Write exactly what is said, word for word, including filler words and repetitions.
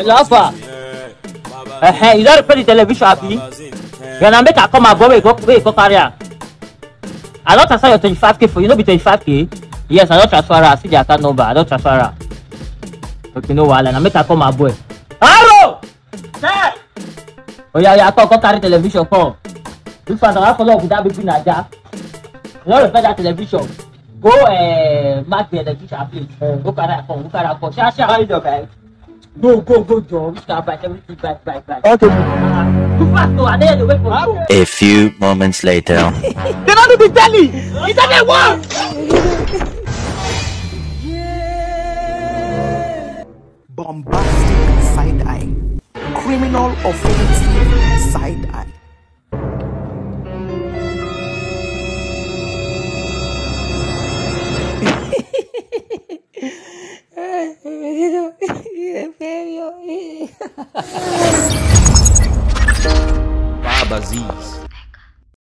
Alpha. Eh, you don't play the television, happy? When I make a come and go, we go, we go career. I don't transfer your twenty-five K for you. No be twenty-five K. Yes, I don't transfer her. I see the account number. I don't transfer her. Okay, no wahala. I make her come, my boy. Hello. Hey. Oh yeah, yeah. Come, come carry television. Come. This one, I follow up with that baby Naja. No repair that television. Go, eh, match the television, please. Go carry her. Come, go carry her. Come. Share, share. How you doing, guys? Go, go, go, go. We can buy everything. Buy, buy, buy. Okay. Too fast, though. I need to wait for her. A few moments later. They don't do the telly. It's not the one. Bombastic side eye, criminal offensive side eye. BABAZEEZ.